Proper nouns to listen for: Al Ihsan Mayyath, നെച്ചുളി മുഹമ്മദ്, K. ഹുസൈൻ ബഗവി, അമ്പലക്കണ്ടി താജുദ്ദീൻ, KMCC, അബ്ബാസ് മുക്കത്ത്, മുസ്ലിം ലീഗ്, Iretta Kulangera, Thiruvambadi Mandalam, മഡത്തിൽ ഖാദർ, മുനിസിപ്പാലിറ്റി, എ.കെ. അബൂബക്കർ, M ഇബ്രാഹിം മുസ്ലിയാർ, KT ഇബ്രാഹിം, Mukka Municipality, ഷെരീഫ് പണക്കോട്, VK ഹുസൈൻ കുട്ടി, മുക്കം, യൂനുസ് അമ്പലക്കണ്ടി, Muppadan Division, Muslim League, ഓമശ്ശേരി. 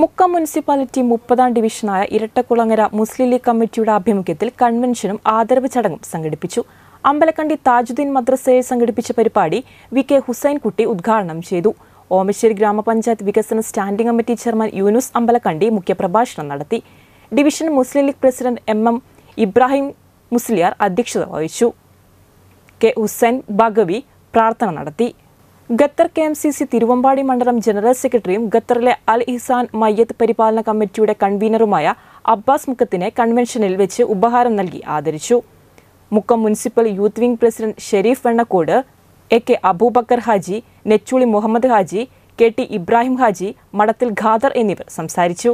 Mukka Municipality Muppadan Division ആയ Iretta Kulangera Muslim League കമ്മിറ്റിയുടെ ആഭിമുഖ്യത്തിൽ കൺവെൻഷനും ആദരവ് ചടങ്ങും സംഘടിപ്പിച്ചു. അമ്പലക്കണ്ടി താജുദ്ദീൻ മദ്രസയിൽ സംഘടിപ്പിച്ച പരിപാടി VK ഹുസൈൻ കുട്ടി ഉദ്ഘാടനം ചെയ്തു. ഓമശ്ശേരി ഗ്രാമപഞ്ചായത്ത് വികസന standing committee chairman യൂനുസ് അമ്പലക്കണ്ടി മുഖ്യപ്രഭാഷണം നടത്തി. ഡിവിഷൻ മുസ്ലിം ലീഗ് president M ഇബ്രാഹിം മുസ്ലിയാർ അധ്യക്ഷത വഹിച്ചു. K. ഹുസൈൻ ബഗവി പ്രാർത്ഥന നടത്തി. Ghadar KMCC Thiruvambadi Mandalam General Secretary Ghadarile Al Ihsan Mayyath Peripalana Committeeയുടെ കൺവീനറുമായ അബ്ബാസ് മുക്കത്തിനെ കൺവെൻഷനിൽ വെച്ച് ഉപഹാരം നൽകി ആദരിച്ചു. മുക്കം municipal youth wing president ഷെരീഫ് പണക്കോട്, എ.കെ. അബൂബക്കർ Haji, നെച്ചുളി മുഹമ്മദ് Haji, KT ഇബ്രാഹിം Haji, മഡത്തിൽ ഖാദർ എന്നിവർ സംസാരിച്ചു.